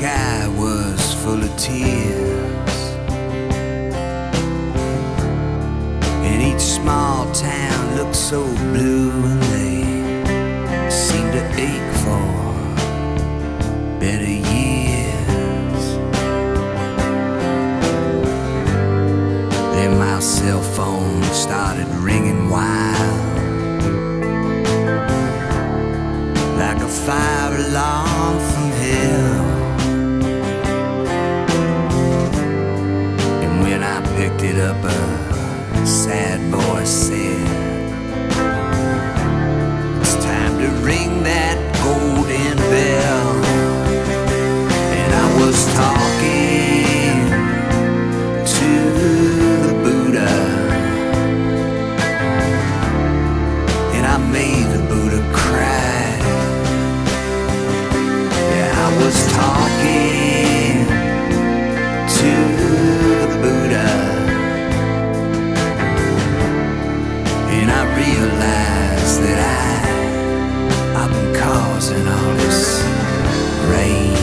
sky was full of tears, and each small town looked so blue, and they seemed to ache for better years. Then my cell phone started ringing wild, like a fire alarm from hell. And when I picked it up, a sad voice said, "It's time to ring that golden bell." And I was talking to the Buddha, and I made the Buddha cry. I was talking to the Buddha, and I realized that I've been causing all this rain.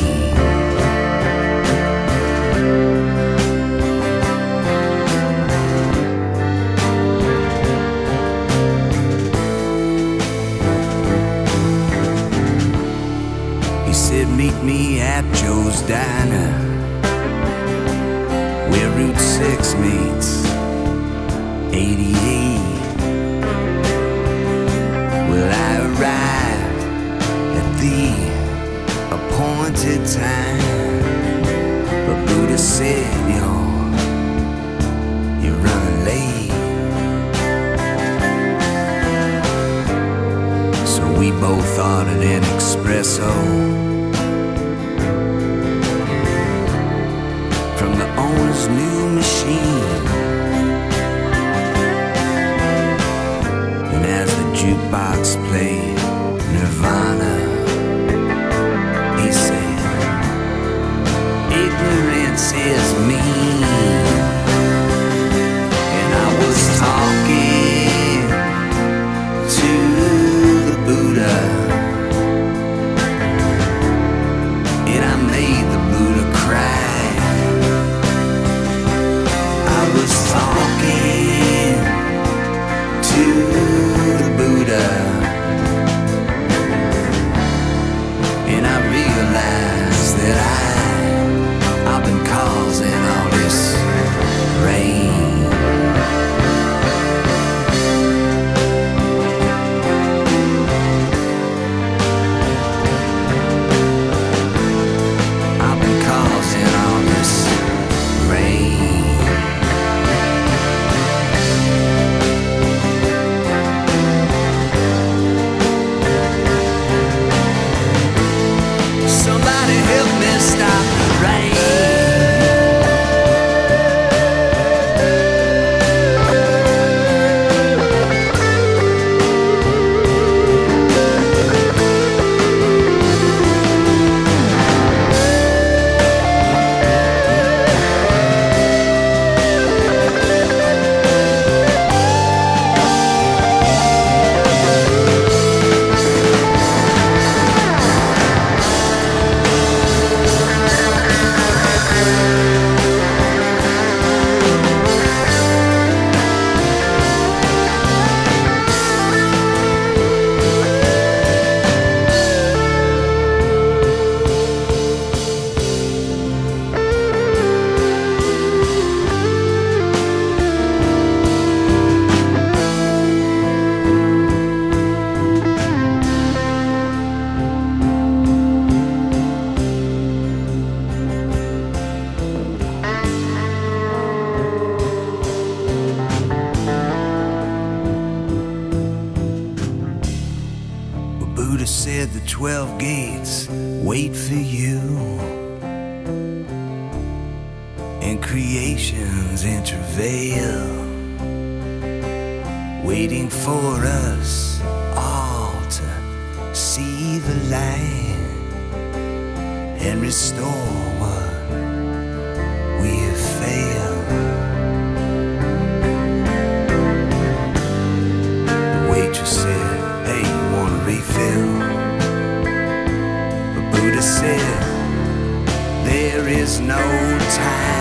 Meet me at Joe's Diner, where Route 6 meets 88. Well, I arrived at the appointed time, but Buddha said, "You're running late." So we both ordered an espresso from the owner's new machine, and as the jukebox played Nirvana, he said, "Ignorance is mean." And I was talking to the Buddha, and I made the Buddha cry. Talking to the Buddha, and I realized that I've been causing all this rain. I've been causing all this rain. Said the 12 gates wait for you, and creation's in travail, waiting for us all to see the light and restore what we have failed. The waitress said, "Hey, you want a refill?" The Buddha said, is no time.